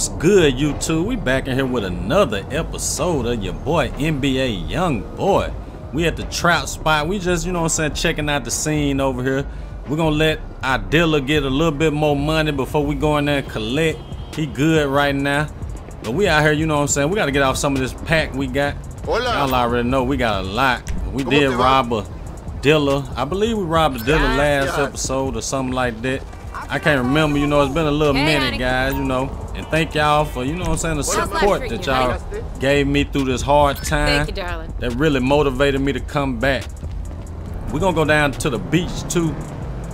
What's good, YouTube? We back in here with another episode of your boy NBA Youngboy. We at the trap spot. We just, you know what I'm saying, checking out the scene over here. We're gonna let our dealer get a little bit more money before we go in there and collect. He good right now, but we out here, you know what I'm saying, we got to get off some of this pack we got. Y'all already know we got a lot. We did rob a dealer. I believe we robbed a dealer last episode or something like that. I can't remember, you know, it's been a little minute, guys, you know. And thank y'all for, you know what I'm saying, the support that y'all gave me through this hard time. Thank you, darling. That really motivated me to come back. We're going to go down to the beach, too.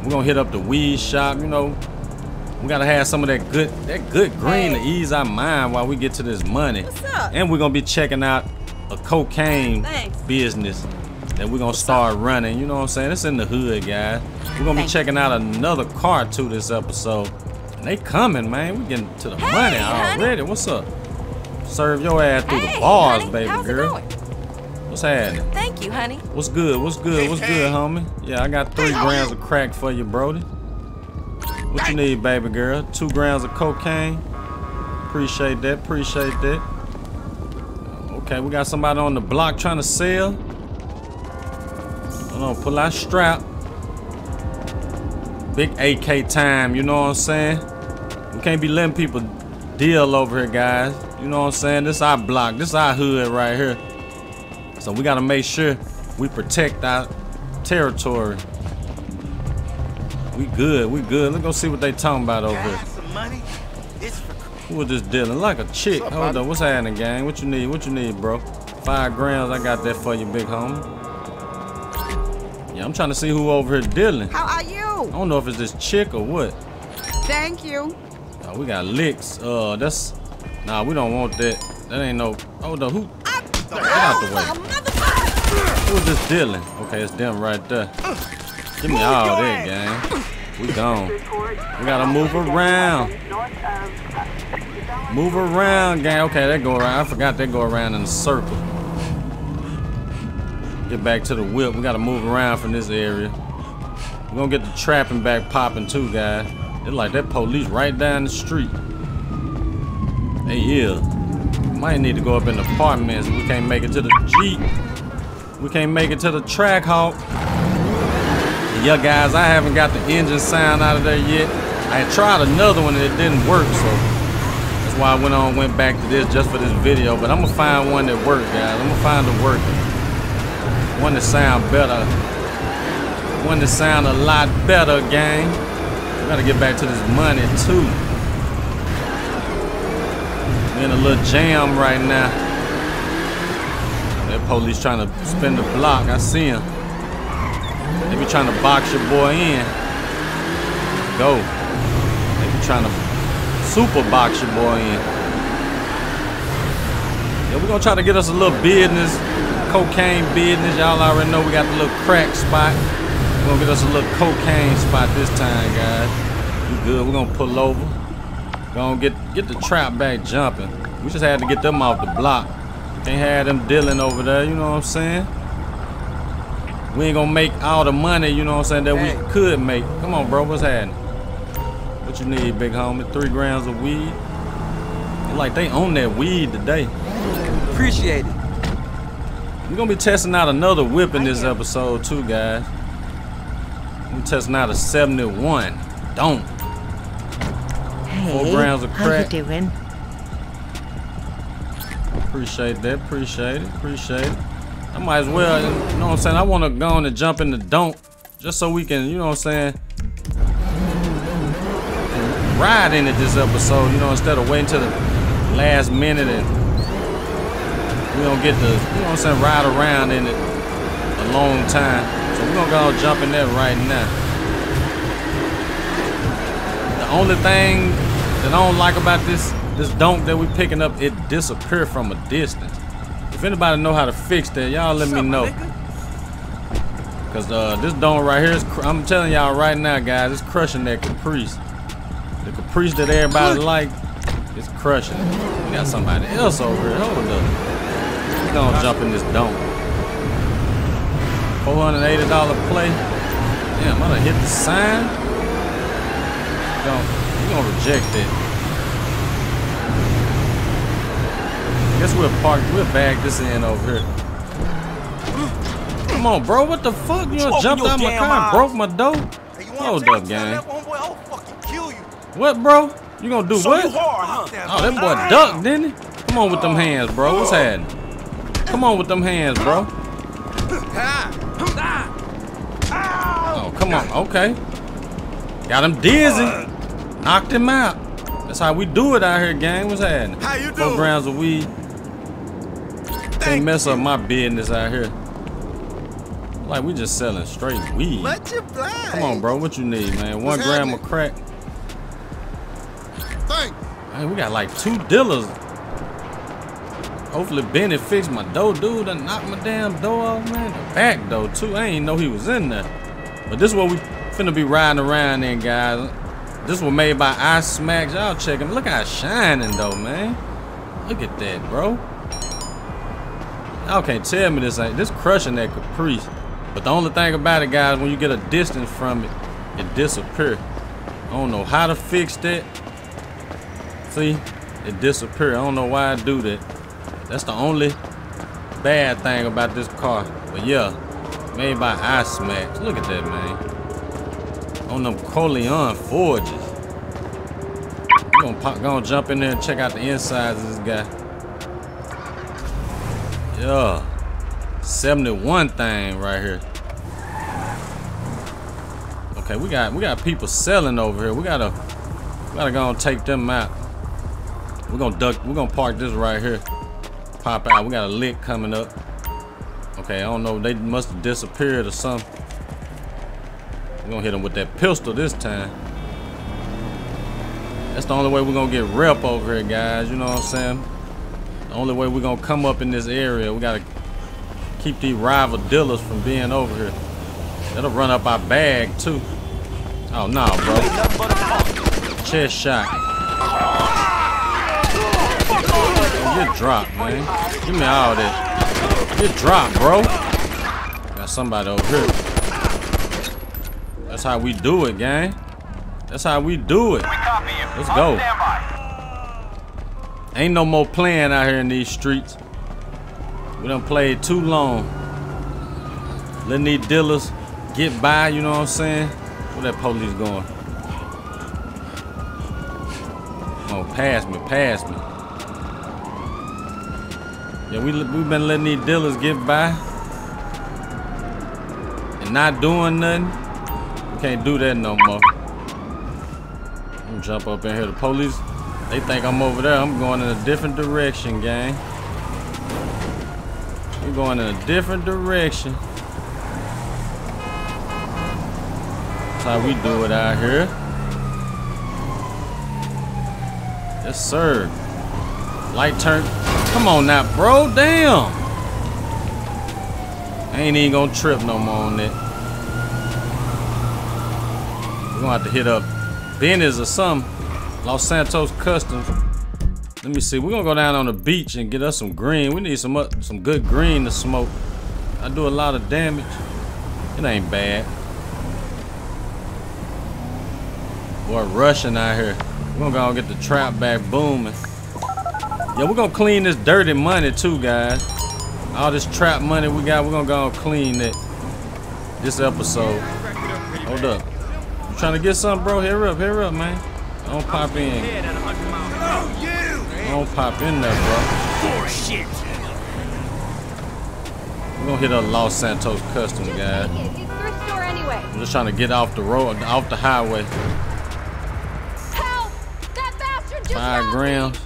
We're going to hit up the weed shop, you know. We got to have some of that good green to ease our mind while we get to this money. What's up? And we're going to be checking out a cocaine business that we're going to start running. You know what I'm saying? It's in the hood, guys. We're going to be checking out another car, too, this episode. And they coming, man. We getting to the money already. What's up? Serve your ass through the bars, baby girl. What's happening? Thank you, honey. What's good? What's good? What's good, homie? Yeah, I got 3 grams of crack for you, Brody. What you need, baby girl? 2 grams of cocaine. Appreciate that. Appreciate that. Okay, we got somebody on the block trying to sell. Hold on, pull our strap. Big AK time, you know what I'm saying? We can't be letting people deal over here, guys. You know what I'm saying? This our block, this our hood right here. So we gotta make sure we protect our territory. We good, we good. Let's go see what they talking about over here. Who is this dealing? Like a chick. Hold up, what's happening, gang? What you need? What you need, bro? 5 grams, I got that for you, big homie. Yeah, I'm trying to see who over here dealing. How are you? I don't know if it's this chick or what. Thank you. Oh, we got licks. That's... Nah, we don't want that. That ain't no... Hold up, who... Get out the way. Who's this dealing? Okay, it's them right there. Give me all that, gang. We gone. We gotta move around. Move around, gang. Okay, they go around. I forgot they go around in a circle. Get back to the whip. We gotta move around from this area. We're gonna get the trapping back popping too, guys. It's like that police right down the street. Hey, yeah. Might need to go up in the apartments. We can't make it to the Jeep. We can't make it to the track hawk. Yeah, guys, I haven't got the engine sound out of there yet. I tried another one and it didn't work, so that's why I went back to this just for this video. But I'm gonna find one that worked, guys. I'm gonna find a working. One that sound better. One that sound a lot better, gang. We gotta get back to this money too. We're in a little jam right now. That police trying to spin the block. I see him. They be trying to box your boy in. Go. They be trying to super box your boy in. Yeah, we're gonna try to get us a little business. Cocaine business, y'all already know we got the little crack spot. We're gonna get us a little cocaine spot this time, guys. We good, we're gonna pull over. Gonna get the trap back jumping. We just had to get them off the block. Can't have them dealing over there, you know what I'm saying? We ain't gonna make all the money, you know what I'm saying, that we could make. Come on, bro, what's happening? What you need, big homie? 3 grams of weed. Like they own that weed today. Appreciate it. We're gonna be testing out another whip in this episode too, guys. We're testing out a 71. Don't. Hey, 4 grams of crack. How you doing? Appreciate that. Appreciate it. Appreciate it. I might as well, you know what I'm saying, I want to go on and jump in the dump just so we can, you know what I'm saying, ride into this episode, you know, instead of waiting till the last minute and we don't get the, you know what I'm saying, ride around in it a long time. So we're gonna go jump in there right now. The only thing that I don't like about this dump that we picking up, it disappeared from a distance. If anybody know how to fix that, y'all let me know. Cause this dump right here, I'm telling y'all right now, guys, it's crushing that Caprice. The Caprice that everybody like, it's crushing it. We got somebody else over here. Hold up. We're gonna jump in this dome. $480 play. Damn, I done hit the sign. We're gonna reject it. Guess we'll park. We'll bag this in over here. Come on, bro. What the fuck? You done jumped out my car and broke my door? Hold up, gang. What, bro? You gonna do what? Oh, that boy ducked, didn't he? Come on with them hands, bro. What's happening? Come on with them hands, bro. Oh, come on. Okay. Got him dizzy. Knocked him out. That's how we do it out here, gang. What's happening? How you doing? 4 grams of weed. Can't mess up my business out here. Like, we just selling straight weed. Come on, bro. What you need, man? 1 gram of crack. Man, we got like 2 dealers. Hopefully, Benny fixed my door, dude. I knocked my damn door off, man. The back door, too. I ain't know he was in there. But this is what we finna be riding around in, guys. This was made by Ismackzi. Y'all check him. Look how shining though, man. Look at that, bro. Y'all can't tell me this ain't. This crushing that Caprice. But the only thing about it, guys, when you get a distance from it, it disappears. I don't know how to fix that. See, it disappears. I don't know why I do that. That's the only bad thing about this car. But yeah, made by Ismackzi. Look at that, man. On them Corleone forges. We're gonna jump in there and check out the insides of this guy. Yeah. 71 thing right here. Okay, we got people selling over here. We gotta go and take them out. We're gonna park this right here. Pop out. We got a lick coming up. Okay, I don't know, they must have disappeared or something. We're gonna hit him with that pistol this time. That's the only way we're gonna get rep over here, guys. You know what I'm saying? The only way we're gonna come up in this area, we gotta keep these rival dealers from being over here. That'll run up our bag too. Oh no, bro. Chest shot. Get dropped, man. Give me all that. Get dropped, bro. Got somebody over here. That's how we do it, gang. That's how we do it. Let's go. Ain't no more playing out here in these streets. We done played too long. Letting these dealers get by, you know what I'm saying? Where that police going? Oh, pass me, pass me. Yeah, we've been letting these dealers get by and not doing nothing. Can't do that no more. I'm gonna jump up in here. The police, they think I'm over there. I'm going in a different direction, gang. We're going in a different direction. That's how we do it out here. Yes, sir. Light turn. Come on now, bro. Damn. I ain't even gonna trip no more on that. We're gonna have to hit up Benny's or something. Los Santos Customs. Let me see. We're gonna go down on the beach and get us some green. We need some good green to smoke. I do a lot of damage. It ain't bad. Boy, rushing out here. We're gonna go get the trap back booming. Yeah, we're gonna clean this dirty money too, guys. All this trap money we got, we're gonna go clean it this episode. Hold up. Trying to get something, bro? Here up, man. Don't pop in. Don't pop in there, bro. Shit. We're gonna hit a Los Santos Customs, guys. I'm just trying to get off the road, off the highway. Help! That bastard just 5 grams.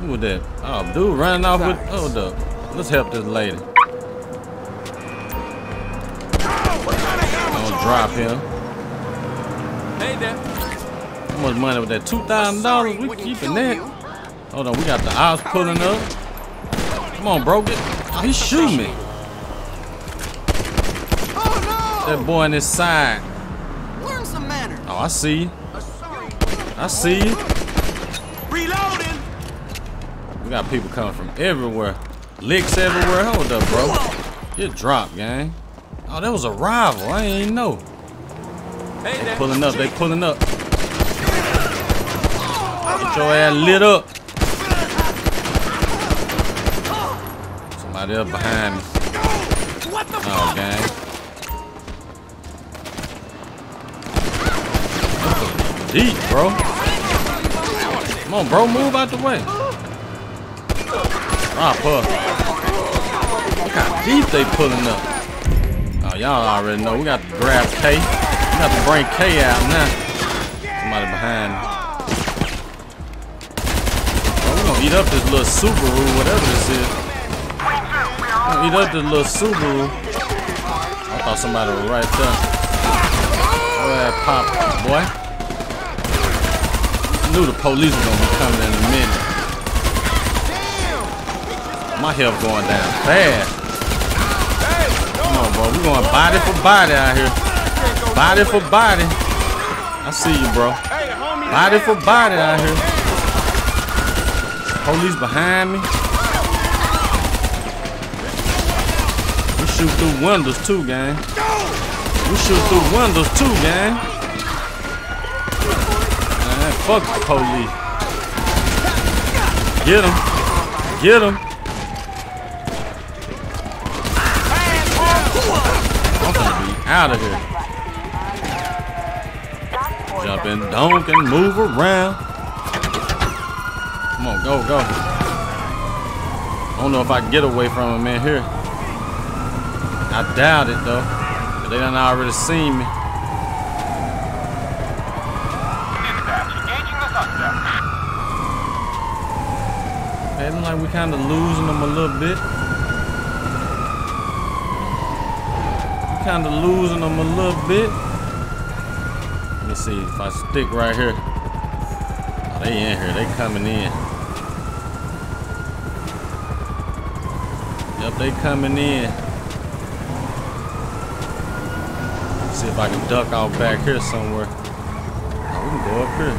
Who was that? Oh, dude, running off with. Hold up. Let's help this lady. Drop him. Hey there. How much money with that? $2,000. We keeping that. Hold on, we got the eyes pulling up. Come on, bro. He's shooting me. Oh, no. That boy in his side. Learn some manners. Oh, I see you. I see you. Reloading. We got people coming from everywhere. Licks everywhere. Hold up, bro. Get dropped, gang. Oh, that was a rival. I ain't even know. They pulling up. They pulling up. Get your ass lit up. Somebody up behind me. What the fuck? Gang. Deep, bro. Come on, bro. Move out the way. Ah, puff. Look how deep they pulling up. Oh, y'all already know. We got to grab K. We got to bring K out now. Somebody behind me. Eat up this little Subaru, whatever this is. Eat up this little Subaru. I thought somebody was right there. All right, pop, boy. I knew the police were gonna be coming in a minute. My health going down fast. Come on, bro. We're going body for body out here. Body for body. I see you, bro. Body for body out here. Police behind me. We shoot through windows too, gang. We shoot through windows too, gang. Man, fuck the police. Get him. Get him. I'm gonna be out of here. Jump and dunk and move around. Come on, go, go. I don't know if I can get away from him in here. I doubt it, though. But they done already seen me. It looks like we kind of losing them a little bit. We kind of losing them a little bit. Let me see if I stick right here. Oh, they in here. They coming in. Yep, they coming in. Let's see if I can duck out back here somewhere. Oh, we can go up here.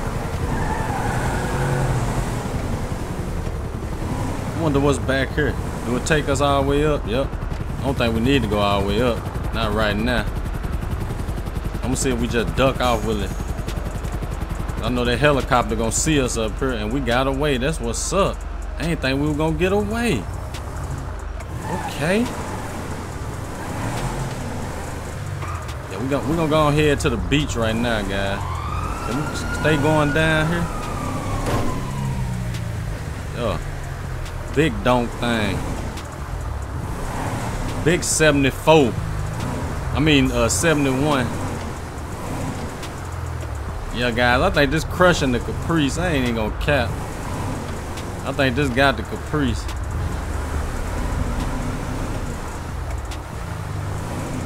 I wonder what's back here. Do it take us all the way up? Yep. I don't think we need to go all the way up. Not right now. I'm gonna see if we just duck off with it. I know that helicopter gonna see us up here, and we got away. That's what's up. I ain't think we were gonna get away. Okay. Yeah, we gonna go ahead to the beach right now, guys. Can we stay going down here? Oh, big donk thing. Big 74. I mean, 71. Yeah, guys, I think this crushing the Caprice. I ain't even gonna cap. I think this got the Caprice.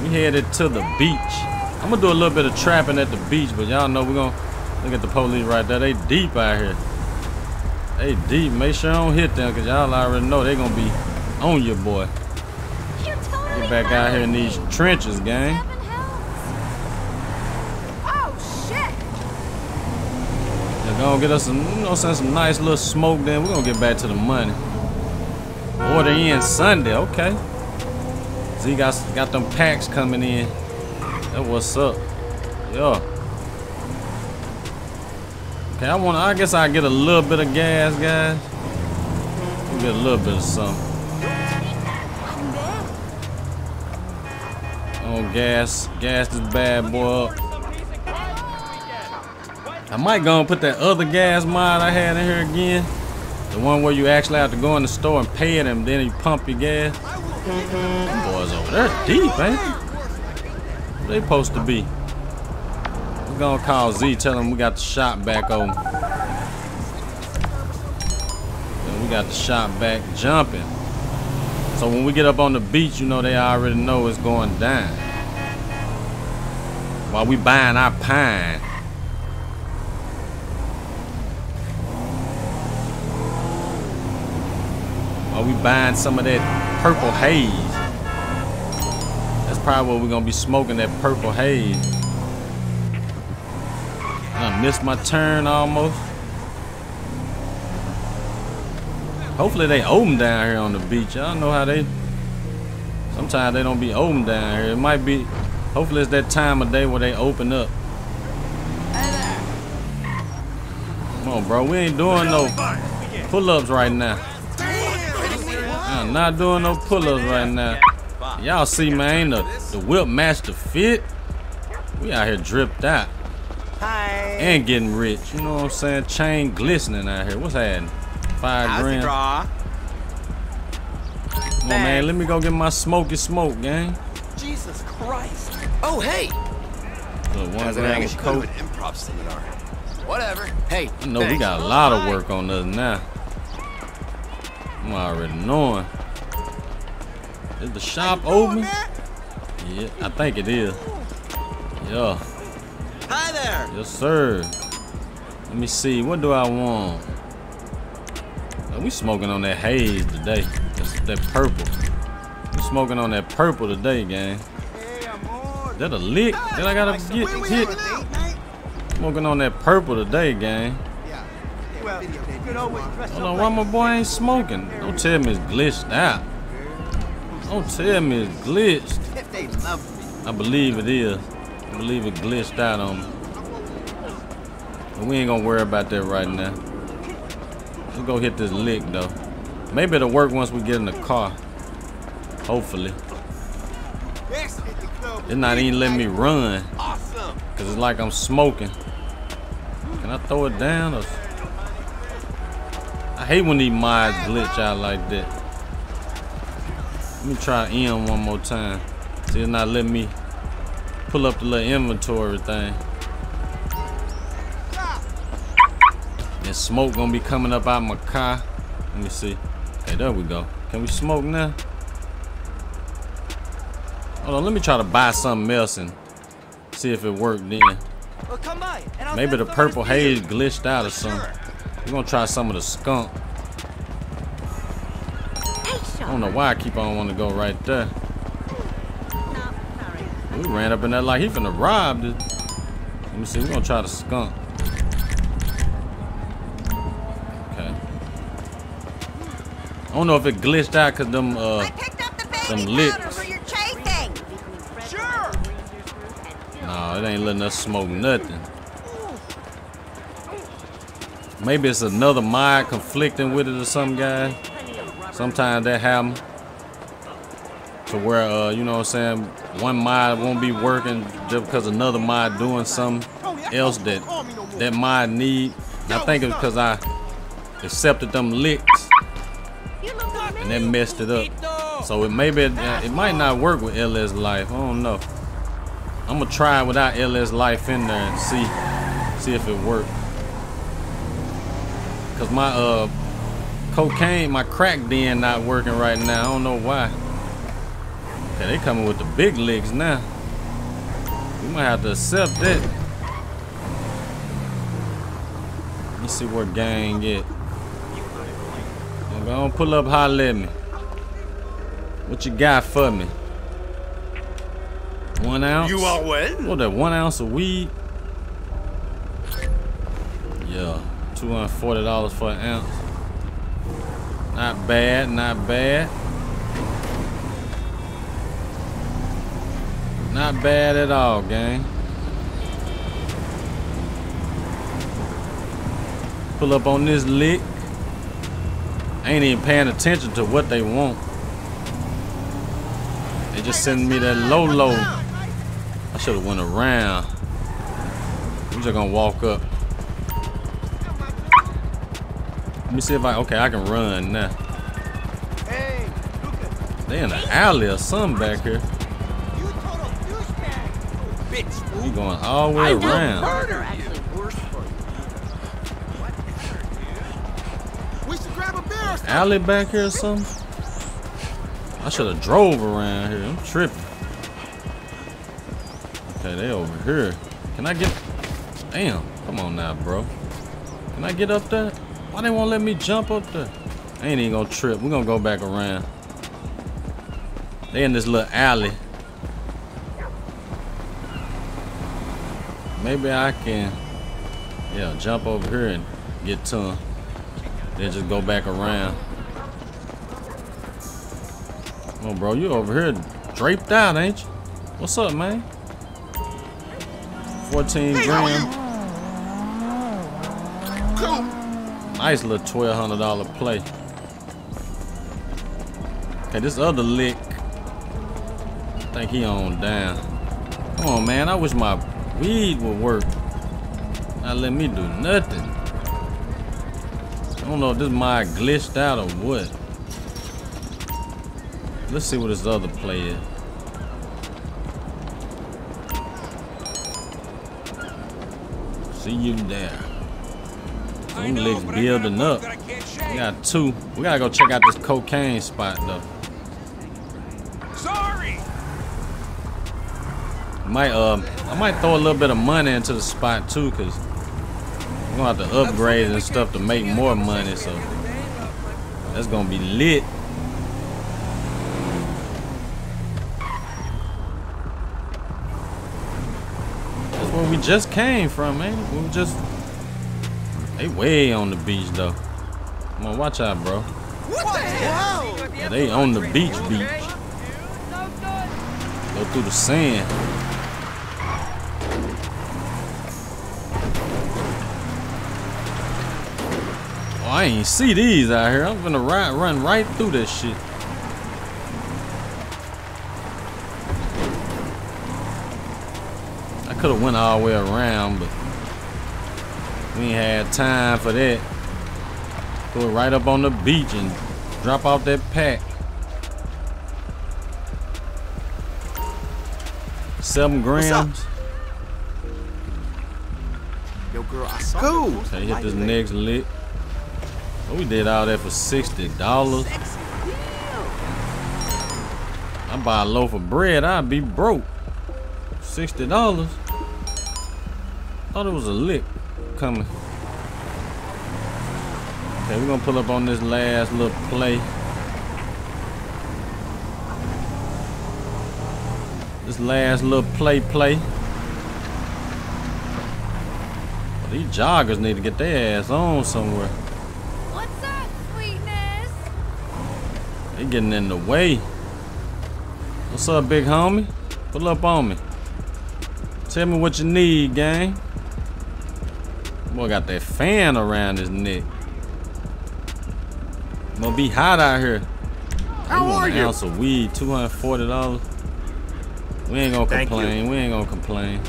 We headed to the beach. I'm gonna do a little bit of trapping at the beach, but y'all know we're gonna look at the police right there. They deep out here. They deep. Make sure I don't hit them, cause y'all already know they gonna be on your boy. Totally get back out here in these trenches, gang. Oh shit! They're gonna get us some, you know, some nice little smoke. Then we're gonna get back to the money. Order in Sunday, okay. Z got them packs coming in. That what's up. Yeah. Okay, I guess I get a little bit of gas, guys. We'll get a little bit of something. Oh, gas this bad boy up. I might go and put that other gas mod I had in here again. The one where you actually have to go in the store and pay it, and then you pump your gas. Them boys over there deep, ain't they? Where they supposed to be? We're gonna call Z, tell him we got the shot back on. And we got the shot back jumping. So when we get up on the beach, you know they already know it's going down. While we buying our pine. While we buying some of that purple haze. That's probably what we're gonna be smoking, that purple haze. I missed my turn almost. Hopefully they open down here on the beach. I don't know how they, sometimes they don't be open down here. It might be, hopefully it's that time of day where they open up. Come on, bro, we ain't doing no pull-ups right now. I'm not doing no pull-ups right now. Y'all see, man, the whip match the fit. We out here dripped out. And getting rich. You know what I'm saying? Chain glistening out here. What's happening? 5 grand. Come on, man. Let me go get my smoky smoke, gang. Jesus Christ. Oh, hey. Look, 1 gram of coke. Improv seminar. Whatever. Hey. You know, we got a lot of work on us now. I'm already knowing. Is the shop open? Yeah, I think it is. Yeah. Hi there. Yes, sir. Let me see. What do I want? Oh, we smoking on that haze today. That purple. We smoking on that purple today, gang. Is that a lick that I gotta get hit? Smoking on that purple today, gang. Hold on, why my boy ain't smoking? Don't tell me it's glitched out. Don't tell me it's glitched. I believe it is. I believe it glitched out on me. But we ain't gonna worry about that right now. Let's go hit this lick though. Maybe it'll work once we get in the car. Hopefully. It's not even letting me run. Cause it's like I'm smoking. Can I throw it down? Or I hate when these mods glitch out like that. Let me try M one more time. See, it's not letting me pull up the little inventory thing. And smoke gonna be coming up out of my car. Let me see. Hey, there we go. Can we smoke now? Hold on, let me try to buy something else and see if it worked then. Well, come by, and maybe the purple haze glitched out or something. Sure. We're gonna try some of the skunk. I don't know why I keep on wanting to go right there. We ran up in that like he finna rob this. Let me see, we're gonna try the skunk. Okay. I don't know if it glitched out cause them some licks. Sure. Nah, it ain't letting us smoke nothing. Maybe it's another mod conflicting with it or something, guys. Sometimes that happens. To where, you know what I'm saying, one mod won't be working just because another mod doing something else that mod need. And I think it's because I accepted them licks and that messed it up. So it maybe it might not work with LS Life. I don't know. I'm gonna try it without LS Life in there and see if it works. Cause my my crack den not working right now. I don't know why. Okay, they coming with the big legs now. We might have to accept that. Let's see where gang get. I'm gonna pull up, holler at me. What you got for me? 1 ounce. You are well. What that 1 ounce of weed? Yeah. $240 for an ounce. Not bad, not bad. Not bad at all, gang. Pull up on this lick. I ain't even paying attention to what they want. They just sending me that low. I should have went around. I'm just gonna walk up. Let me see if I can run now. Hey, they in the alley or something back here. You total douchebag, bitch. We going all the way around. We should grab a beer. Alley back here or something. I should have drove around here. I'm tripping. Okay, they over here. Can I get? Damn, come on now, bro. Can I get up there? Why they won't let me jump up there? I ain't even gonna trip. We're gonna go back around. They in this little alley. Maybe I can, yeah, jump over here and get to them. Then just go back around. Come on, bro. You over here draped out, ain't you? What's up, man? 14 grand. Nice little $1,200 play. Hey, this other lick, I think he on down. Come on, man. I wish my weed would work. Not let me do nothing. I don't know if this might have glitched out or what. Let's see what this other play is. See you there. Them licks building up. We got two. We gotta go check out this cocaine spot though. Sorry. I might throw a little bit of money into the spot too, cause we're gonna have to upgrade and stuff to make more money. So that's gonna be lit. Where we just came from, man. We just, they way on the beach though. Come on, watch out, bro. What the hell? Yeah, they on the beach. Go through the sand. Oh, I ain't see these out here. I'm gonna run right through this shit. Could have went all the way around, but we ain't had time for that. Put it right up on the beach and drop off that pack. $7 grams. Yo, girl, I saw cool. So hit this next lick. So we did all that for $60. I buy a loaf of bread, I'd be broke. $60. Thought it was a lick coming. Okay, we're gonna pull up on this last little play. This last little play. Well, these joggers need to get their ass on somewhere. What's up, sweetness? They getting in the way. What's up, big homie? Pull up on me. Tell me what you need, gang. Boy got that fan around his neck. Gonna be hot out here. How are you? An ounce of weed, $240. We ain't gonna complain. We ain't gonna complain.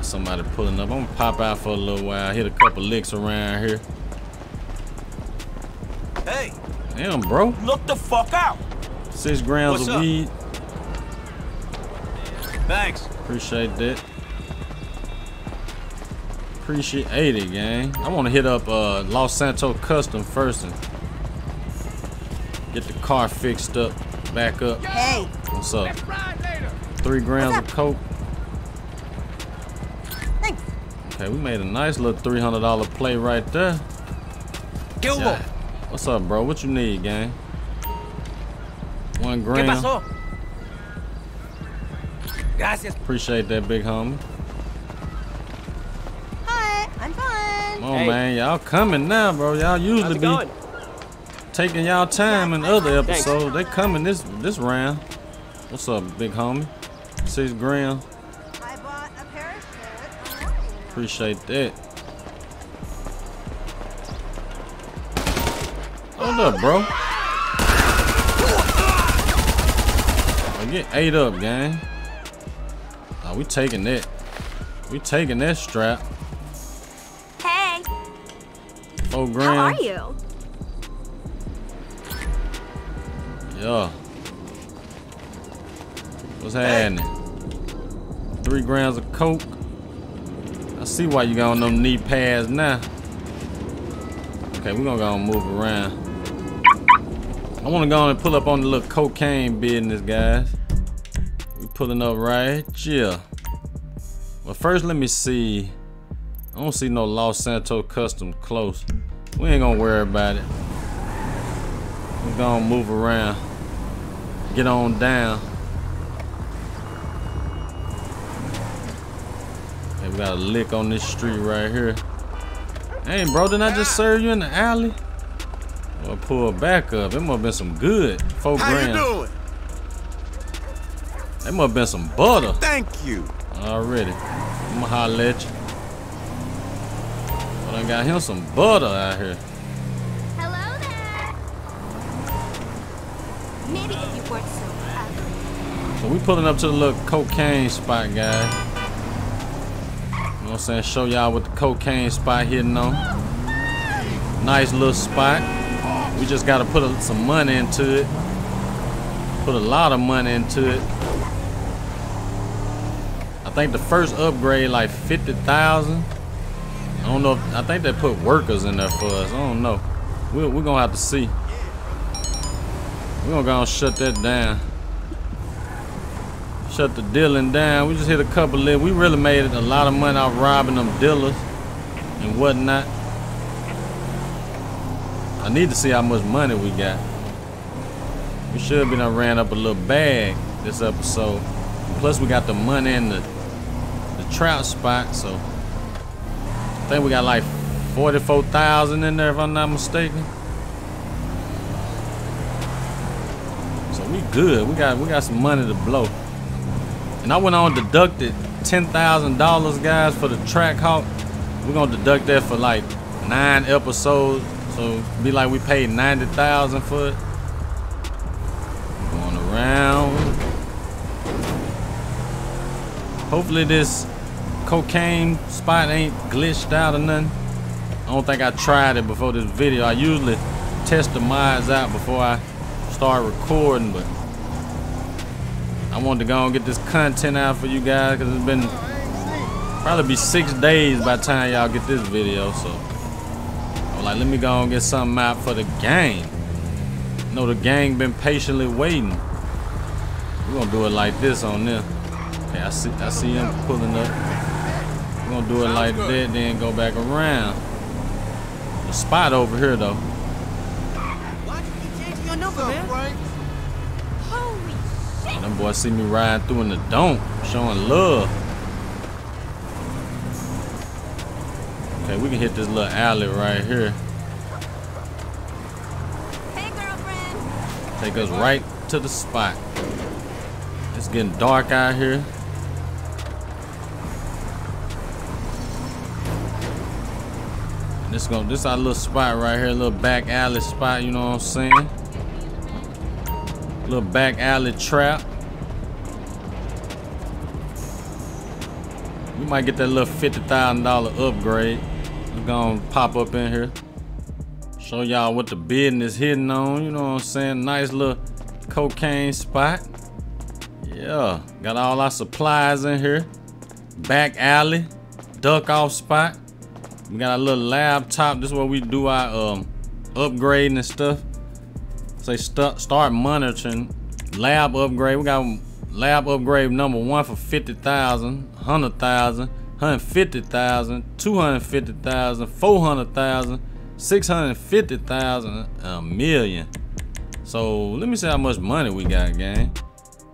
Somebody pulling up. I'm gonna pop out for a little while. Hit a couple licks around here. Hey. Damn, bro. Look the fuck out. 6 grams of weed. Thanks. Appreciate that. Appreciate it, gang. I want to hit up Los Santos Custom first and get the car fixed up, back up. Hey. What's up? 3 grams of coke. Thanks. Okay, we made a nice little $300 play right there. Yeah. What's up, bro? What you need, gang? 1 gram. Appreciate that, big homie. Hi, I'm fine. Oh, hey, man, y'all coming now, bro. Y'all usually be taking y'all time in other episodes. They coming this round. What's up, big homie? 6 grams. I bought a parachute. Appreciate that. Hold up, bro. I get ate up, gang. We taking that. We taking that strap. Hey. 4 grams. How are you? Yeah. What's happening? 3 grams of coke. I see why you got on them knee pads now. Okay, we're gonna go and move around. I wanna go on and pull up on the little cocaine business, guys. Pulling up right here. Well, first let me see. I don't see no Los Santos Custom close. We ain't gonna worry about it. We're gonna move around. Get on down. Hey, we got a lick on this street right here. Hey, bro, didn't I just serve you in the alley? Well, pull back up. It must have been some good. 4 grams. How you doing? That must have been some butter. Thank you. Already. I'm gonna holler at you. But I got him some butter out here. Hello there. Maybe if you weren't so ugly. So we pulling up to the little cocaine spot, guys. You know what I'm saying? Show y'all what the cocaine spot hitting on. Nice little spot. We just gotta put some money into it. Put a lot of money into it. I think the first upgrade like 50,000. I don't know. I think they put workers in there for us. I don't know. We're gonna have to see. We're gonna go and shut that down. Shut the dealing down. We just hit a couple of. We really made a lot of money out robbing them dealers and whatnot. I need to see how much money we got. We should be done ran up a little bag this episode. Plus we got the money in the trout spot, so I think we got like 44,000 in there if I'm not mistaken. So we good. We got some money to blow. And I went on and deducted $10,000, guys, for the track hawk. We're gonna deduct that for like 9 episodes. So be like we paid 90,000 for it. Going around. Hopefully this cocaine spot ain't glitched out or nothing. I don't think I tried it before this video. I usually test the mods out before I start recording, but I wanted to go and get this content out for you guys because it's been probably be 6 days by the time y'all get this video, so. Like, let me go and get something out for the gang. You know, the gang been patiently waiting. We're gonna do it like this on there. Okay, I see him pulling up. We're gonna do it like that, then go back around. The spot over here, though. Why did you change your number, man? Holy shit! Them boys see me riding through in the dump, showing love. Okay, we can hit this little alley right here. Hey, girlfriend. Take us right to the spot. It's getting dark out here. And this our little spot right here, little back alley spot. You know what I'm saying? Little back alley trap. We might get that little $50,000 upgrade. We're gonna pop up in here, show y'all what the business hitting on, you know what I'm saying? Nice little cocaine spot. Yeah, got all our supplies in here. Back alley, duck off spot. We got a little laptop. This is where we do our upgrading and stuff. Say start monitoring lab upgrade. We got lab upgrade number 1 for 50,000, 100,000, 150,000, 250,000, 400,000, 650,000, $1 million. So let me see how much money we got, gang.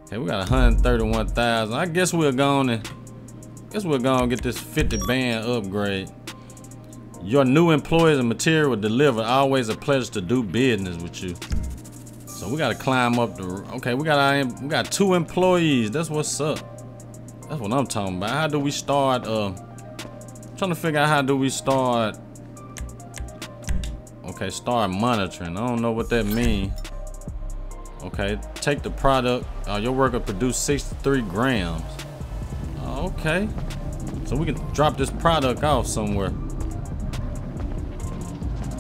Okay, we got 131,000. I guess we're gonna get this 50 band upgrade. Your new employees and material delivered. Always a pleasure to do business with you. So we gotta climb up the. Okay, we got 2 employees. That's what's up. That's what I'm talking about. How do we start? Trying to figure out how do we start. Okay, start monitoring. I don't know what that means. Okay, take the product. Your worker produced 63 grams. Okay, so we can drop this product off somewhere.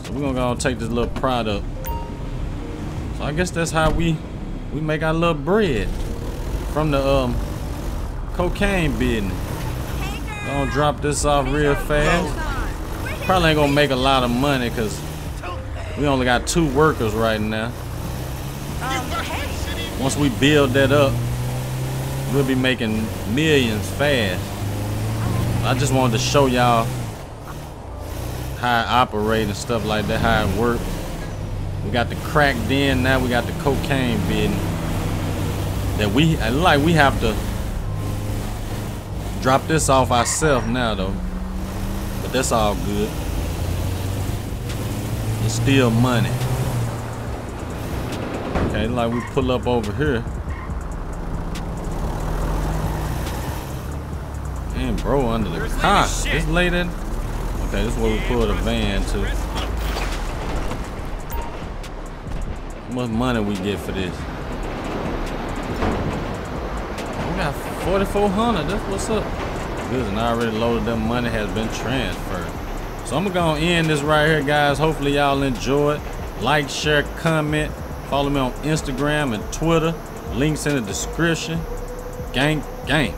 So we're gonna go and take this little product. So I guess that's how we make our little bread from the cocaine business. Gonna drop this off real fast. Probably ain't gonna make a lot of money because we only got 2 workers right now. Once we build that up, we'll be making millions fast. I just wanted to show y'all how it operates and stuff like that, how it works. We got the crack den, now we got the cocaine business. That we have to drop this off ourselves now though, but that's all good. It's still money. Okay, like we pull up over here. Damn, bro, under the car. It's late in. Okay, this is where we pull the van to. How much money we get for this? got 4,400. That's what's up. Good, and I already loaded them. Money has been transferred. So I'm gonna end this right here, guys. Hopefully y'all enjoyed. Like, share, comment. Follow me on Instagram and Twitter. Links in the description. Gang, gang.